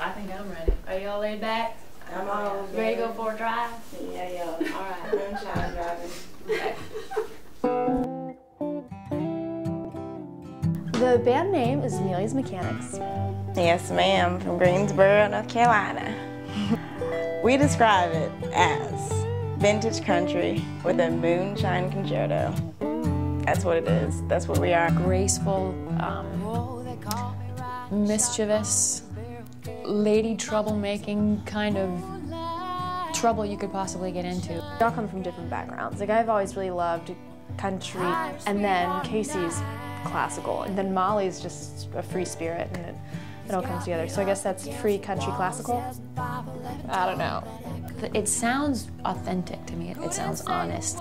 I think I'm ready. Are y'all laid back? I'm all ready to go for a drive? Yeah, y'all. All right. Moonshine driving. Okay. The band name is Amelia's Mechanics. Yes, ma'am. From Greensboro, North Carolina. We describe it as vintage country with a moonshine concerto. That's what it is. That's what we are. Graceful, mischievous, lady troublemaking kind of trouble you could possibly get into. We all come from different backgrounds. Like, I've always really loved country, and then Casey's classical, and then Molly's just a free spirit, and it all comes together. So I guess that's free country classical. I don't know. It sounds authentic to me. It sounds honest.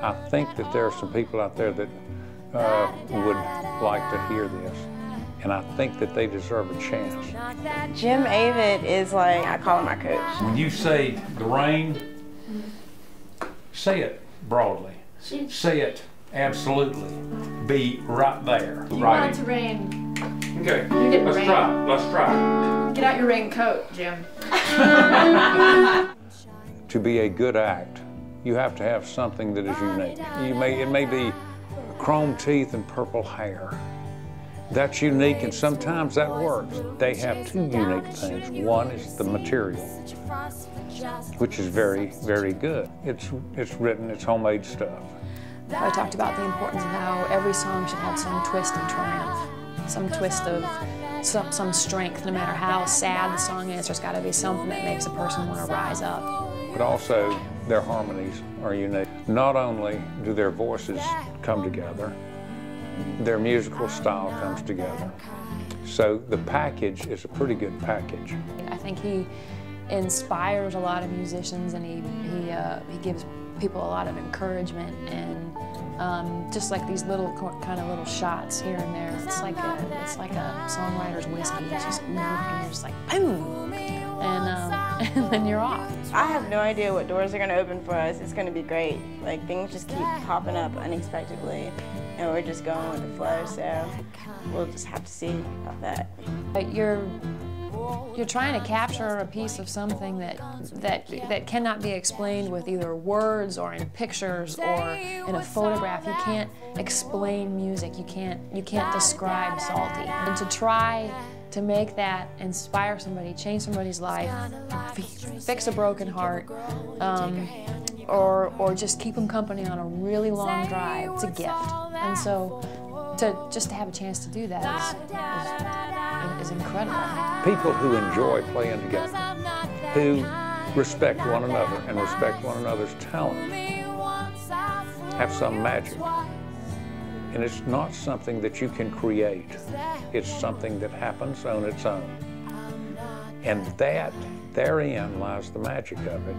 I think that there are some people out there that would like to hear this, and I think that they deserve a chance. Jim Avett is like, I call him my coach. When you say the rain, say it broadly. Say it absolutely. Be right there. You right. Want it to rain. Okay, let's rain. Try it. Let's try it. Get out your raincoat, Jim. To be a good act, you have to have something that is unique. It may be chrome teeth and purple hair. That's unique, and sometimes that works. They have two unique things. One is the material, which is very, very good. It's written, it's homemade stuff. I talked about the importance of how every song should have some twist of triumph, some twist of some strength. No matter how sad the song is, there's gotta be something that makes a person wanna rise up. But also, their harmonies are unique. Not only do their voices come together, their musical style comes together. So the package is a pretty good package. I think he inspires a lot of musicians, and he gives people a lot of encouragement, and just like these little kind of little shots here and there. It's like a songwriter's whiskey. It's just, you know, and you're just like boom, and then you're off. I have no idea what doors are going to open for us. It's going to be great. Like, things just keep popping up unexpectedly, and we're just going with the flow. So we'll just have to see about that. But you're trying to capture a piece of something that cannot be explained with either words or in pictures or in a photograph. You can't explain music. You can't describe Salty. And to try to make that inspire somebody, change somebody's life, fix a broken heart, or just keep them company on a really long drive, it's a gift. And so to have a chance to do that is incredible. People who enjoy playing together, who respect one another and respect one another's talent, have some magic. And it's not something that you can create. It's something that happens on its own. And that, therein lies the magic of it.